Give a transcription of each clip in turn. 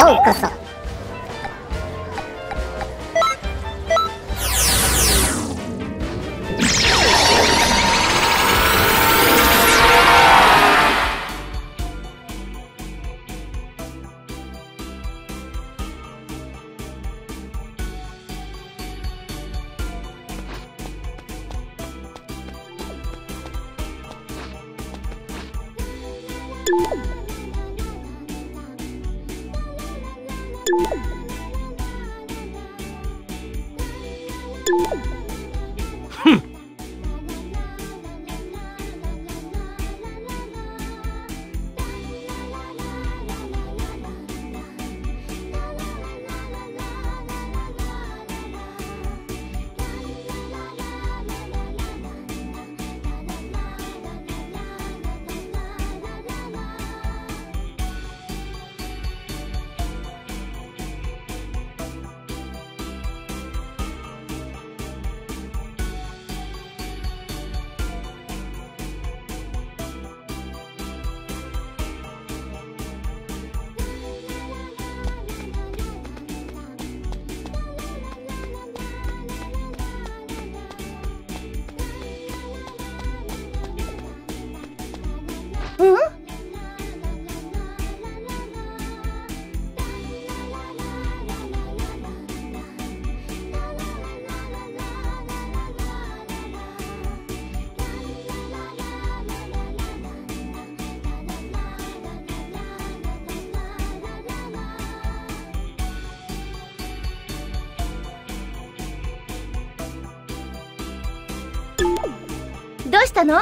ようこそ。どうしたの？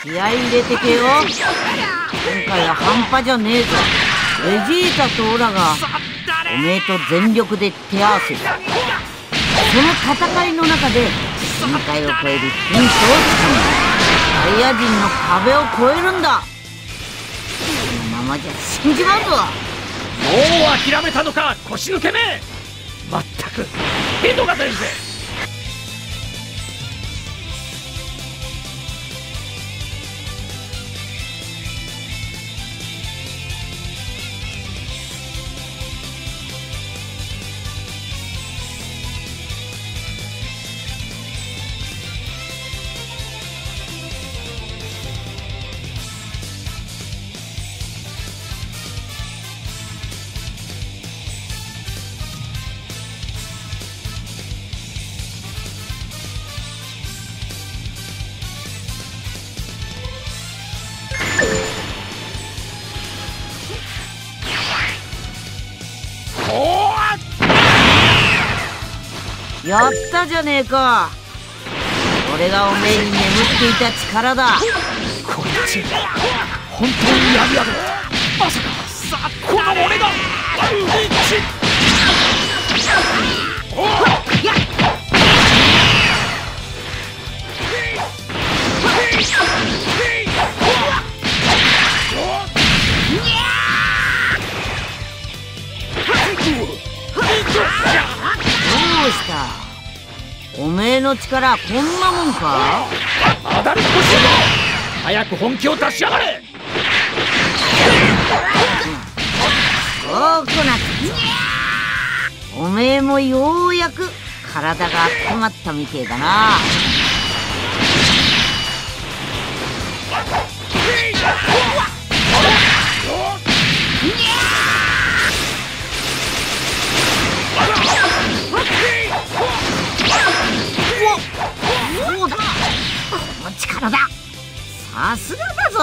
気合い入れてけよ。今回は半端じゃねえぞ。ベジータとオラがおめえと全力で手合わせた。その戦いの中で限界を超えるヒントをつかむ。サイヤ人の壁を越えるんだ。このままじゃ死んじまうぞ。もう諦めたのか、腰抜けめ。まったくヘドが出るぜ。やったじゃねえか。これがおめえに眠っていた力だ。こいつ本当にやりやがる。まさかさあこの俺がどうした？おめえの力こんなもんか？当たり越しだ！早く本気を出しやがれ！おめえもようやく体が温まったみてえだな。そうだ、この力だ。さすがだぞ。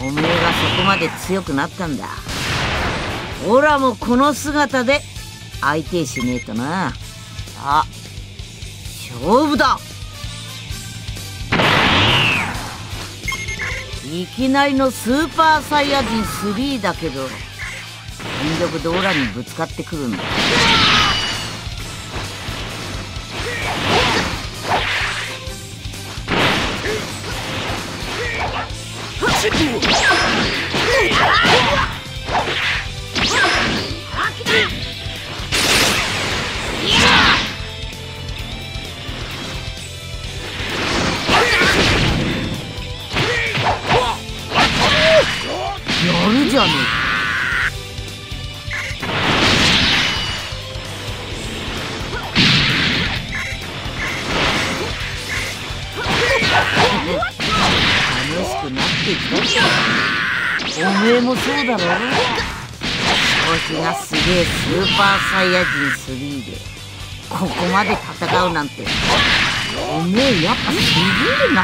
おめえがそこまで強くなったんだ。オラもこの姿で相手しねえとな。あ、勝負だ。いきなりのスーパーサイヤ人3だけど全力でオラにぶつかってくるんだ。やるじゃねえか。おめえもそうだろ。調子がすげえスーパーサイヤ人3でここまで戦うなんて、おめえやっぱすげえな。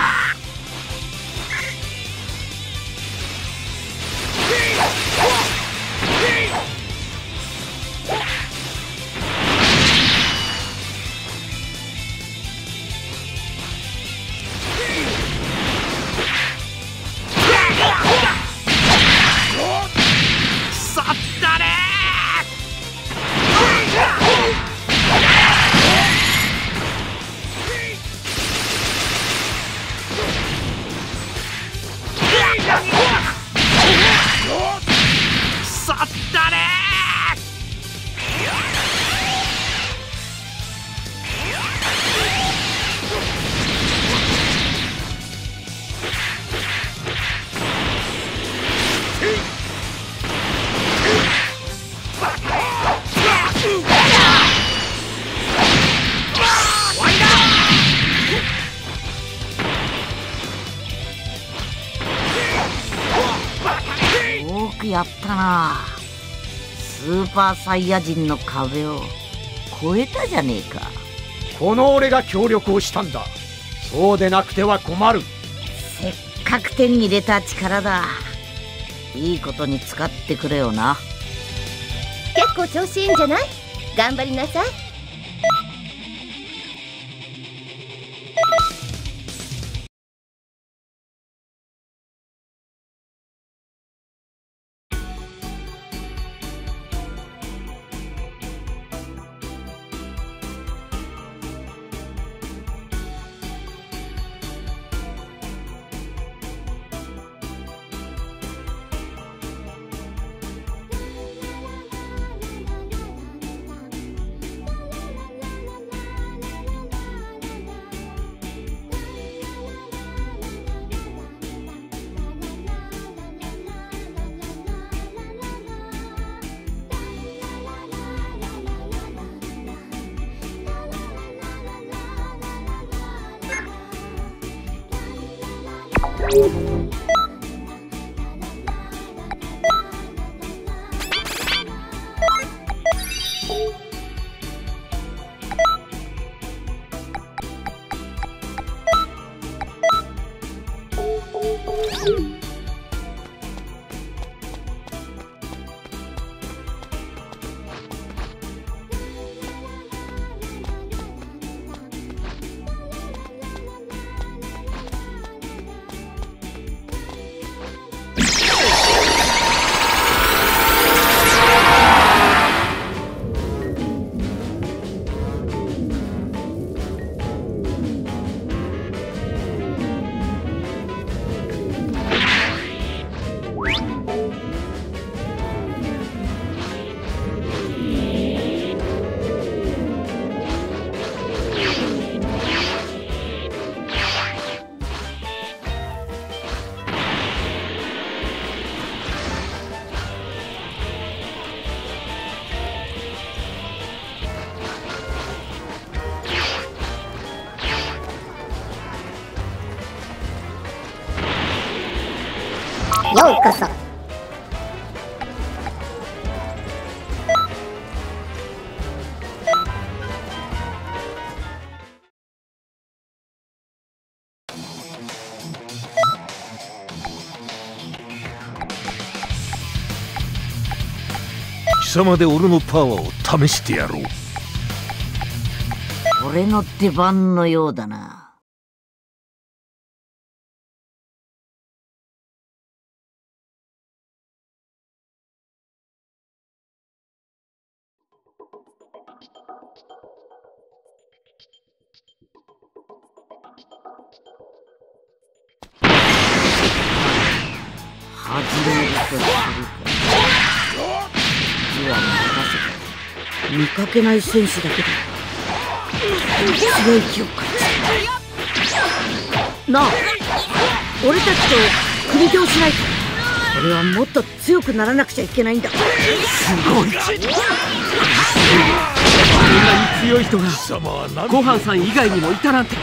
やったな。スーパーサイヤ人の壁を越えたじゃねえか。この俺が協力をしたんだ。そうでなくては困る。せっかく手に入れた力だ。いいことに使ってくれよな。結構調子いいんじゃない？頑張りなさい。ようこそ。貴様で俺のパワーを試してやろう。俺の出番のようだな。始めるとするか。手は任せて。見かけない戦士だけだ。強い気を感じるなあ。俺たちと組み手をしないと。俺はもっと強くならなくちゃいけないんだ。すごい。あんなに強い人がご飯さん以外にもいたなんて。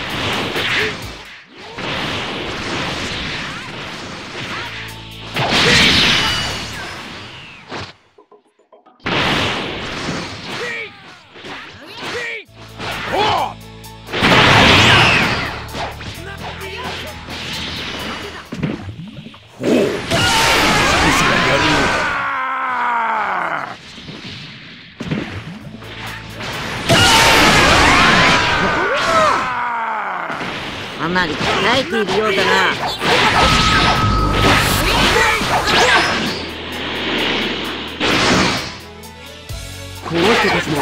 かなり鍛えているようだな。この人たちも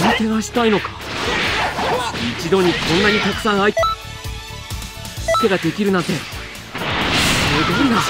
組手がしたいのか。一度にこんなにたくさん相手ができるなんてすごいな。こ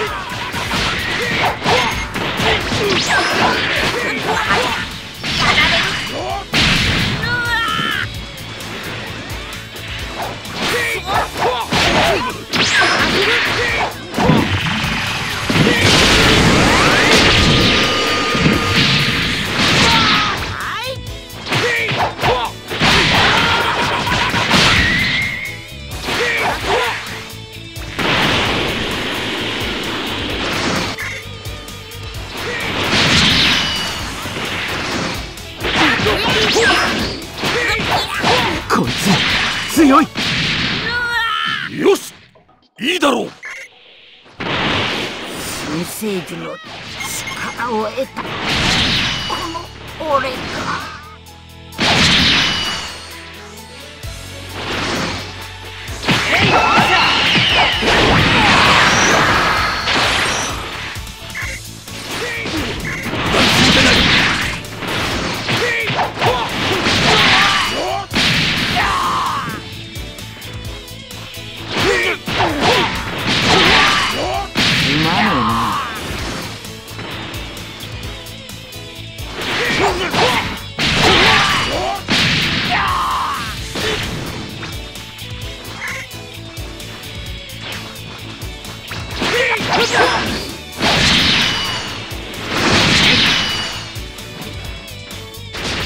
いつ強い。よし、いいだろう。新生児の力を得たこの俺が。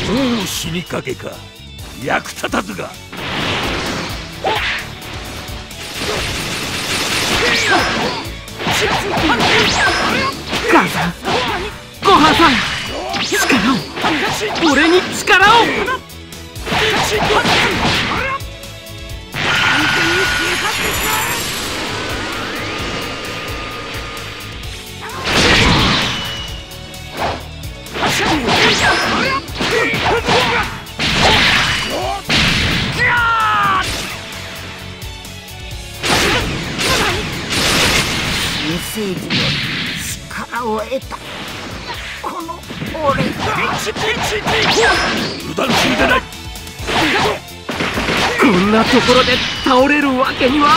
もう死にかけか。役立たずが。母さん、ごはんさん、力を、俺に力を。新生児の力を得たこの俺が。油断するでない。こんなところで倒れるわけには。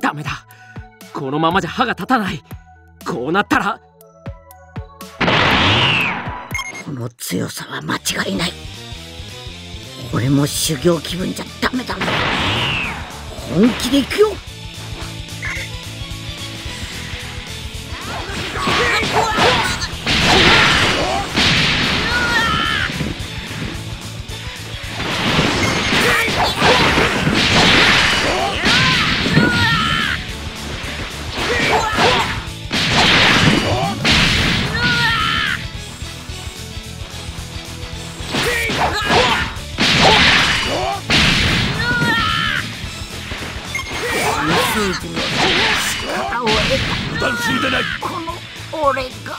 ダメだ、このままじゃ歯が立たない。こうなったらこの強さは間違いない。これも修行気分じゃダメだ。本気でいくよ。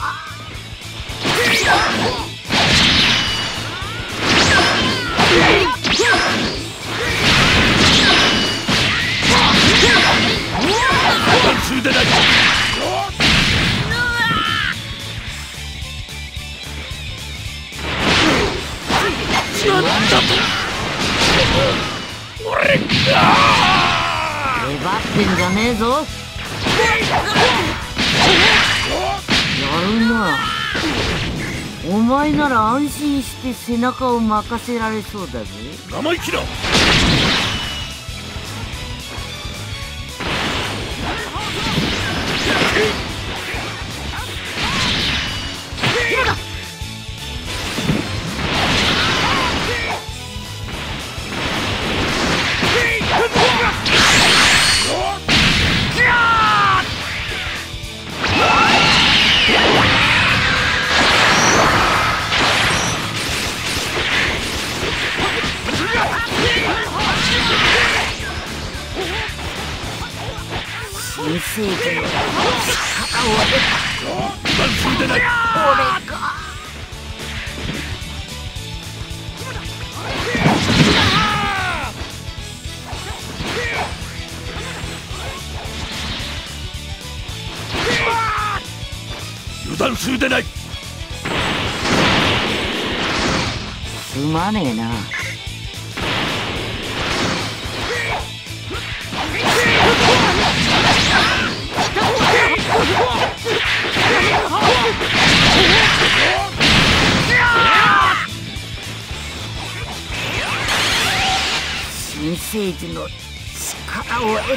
粘ってんじゃねえぞ。 やるな。お前なら安心して背中を任せられそうだぜ。生意気だ。俺が油断するでない。すまねえな。新生児の力を得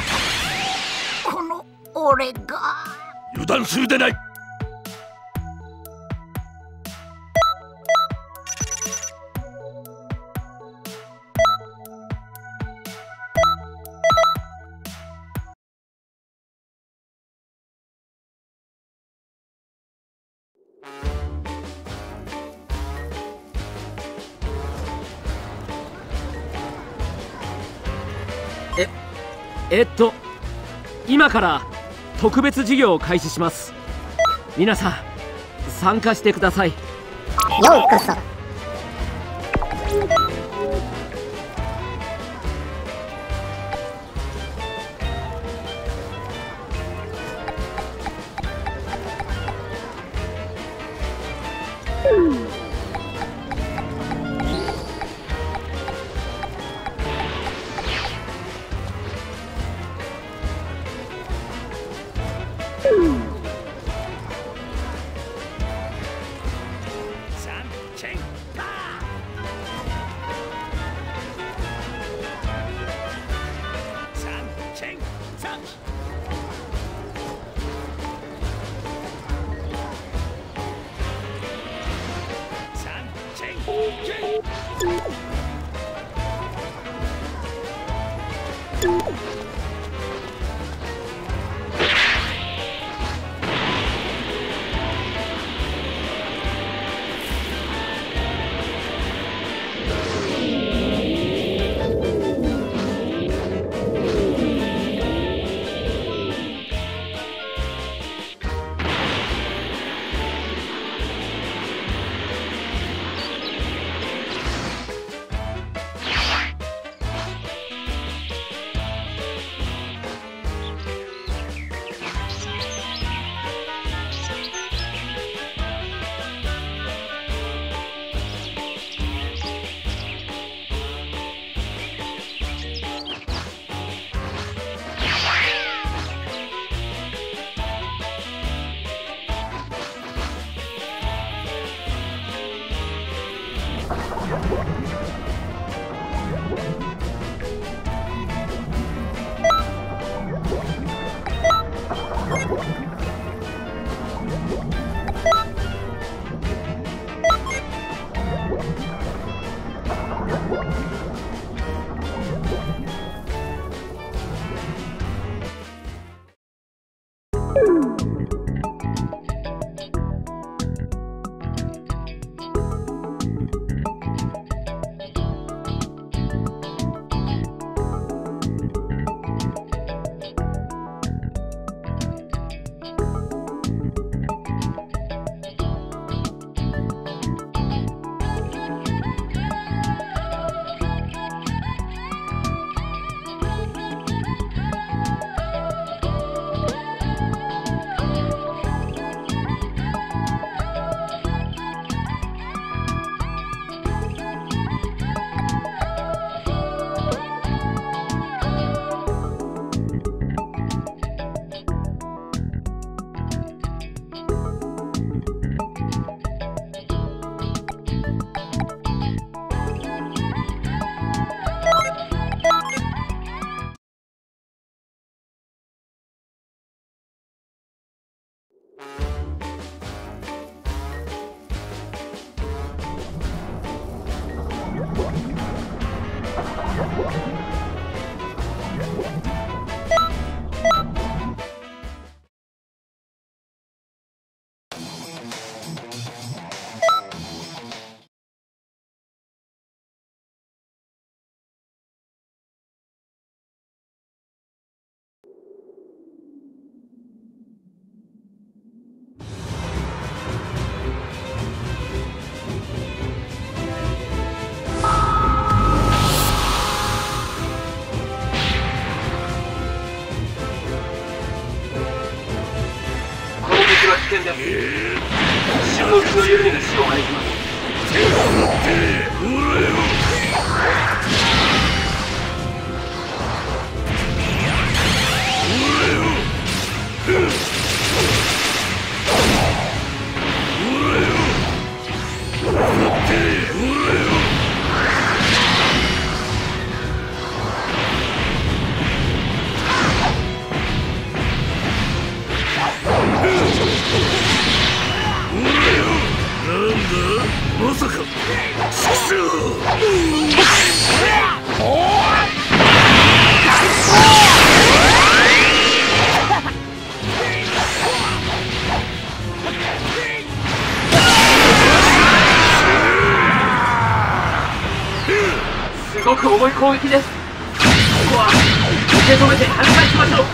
たこの俺が油断するでない。今から特別授業を開始します。皆さん参加してください。ようこそ。間沈黙の指に死を拝します。 まさかすごく重い攻撃です。ここは受け止めて反対しましょう。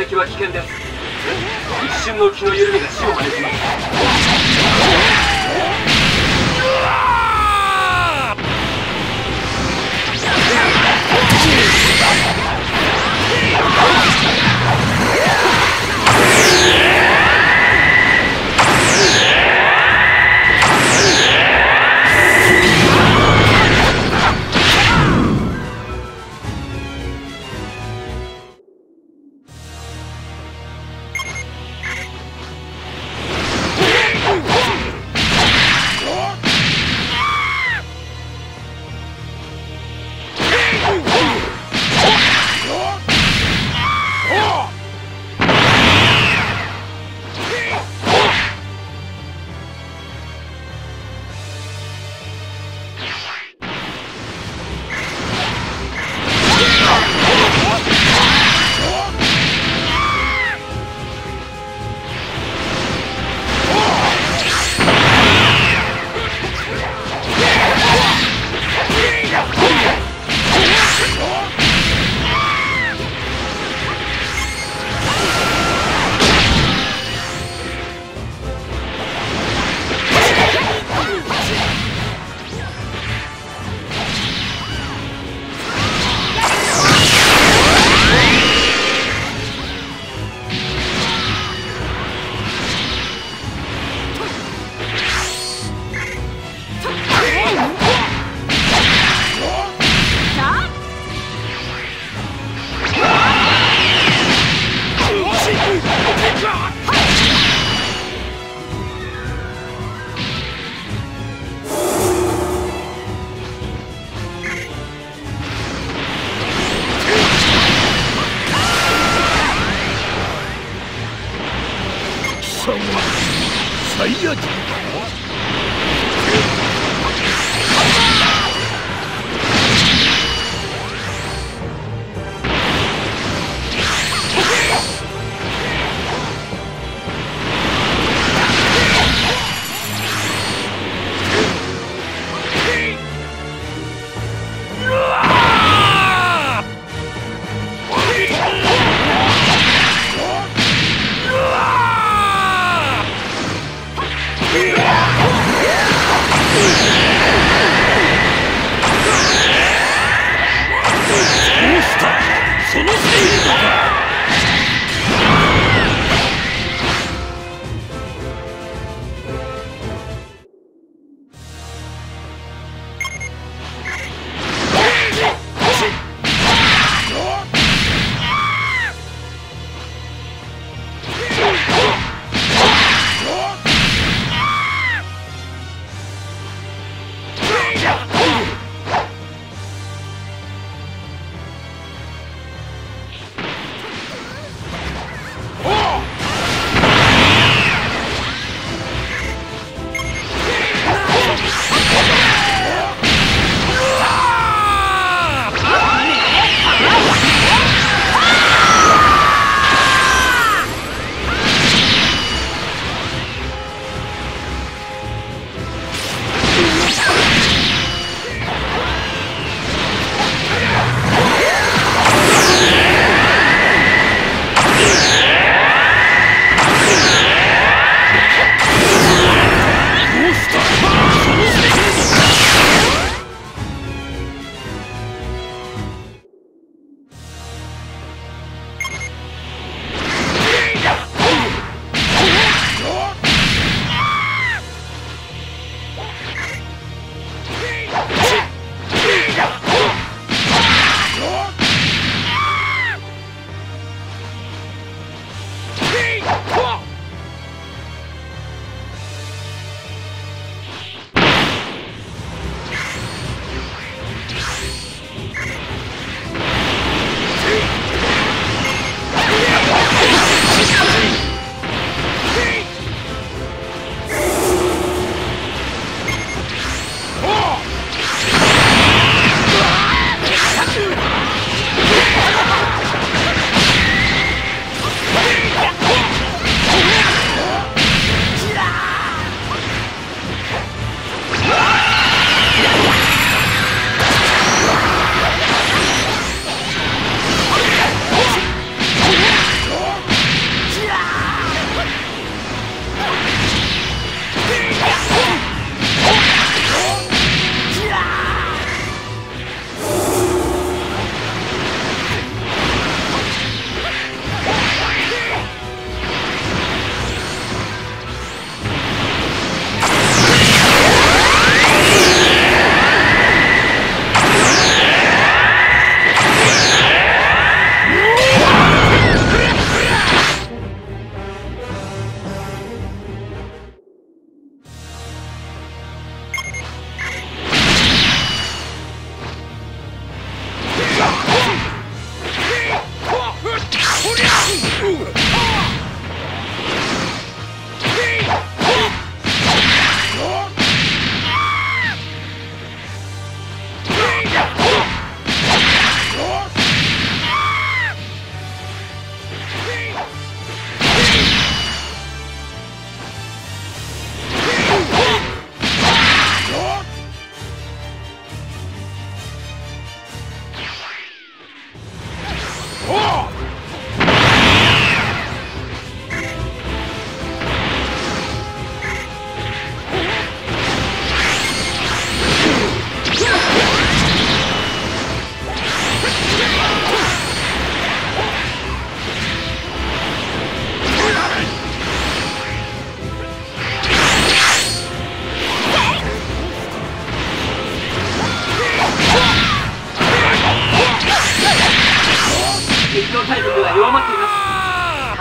敵は危険です。一瞬の気の緩みが死を招きます。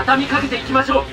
畳みかけていきましょう。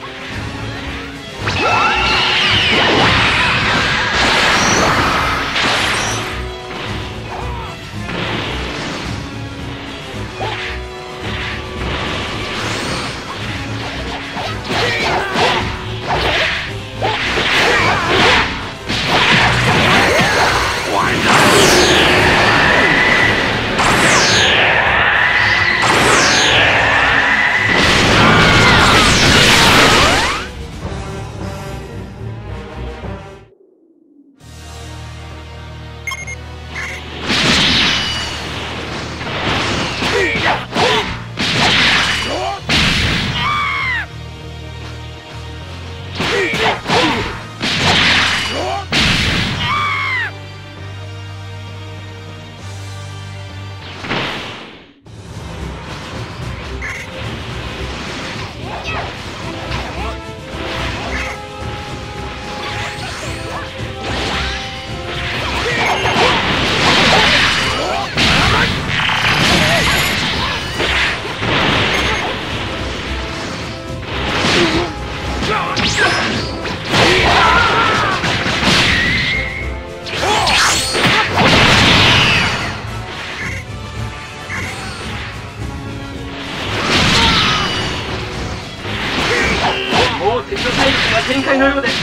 展開のようです。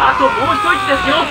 あともう一息ですよ。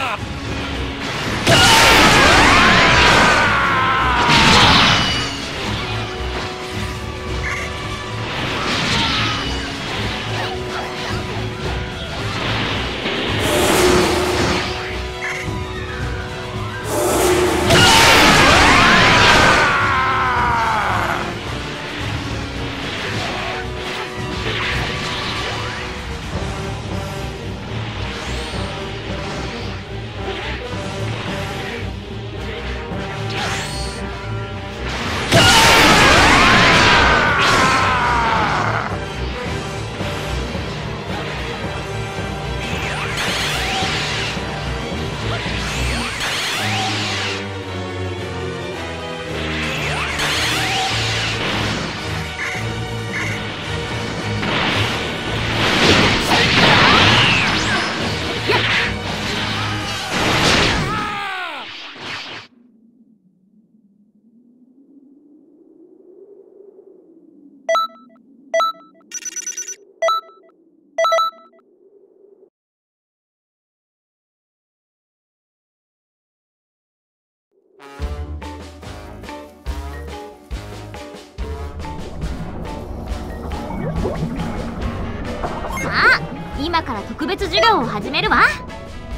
今から特別授業を始めるわ。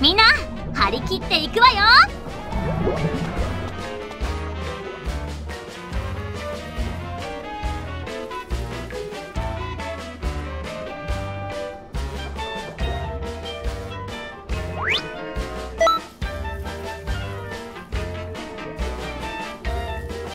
みんな張り切っていくわよ。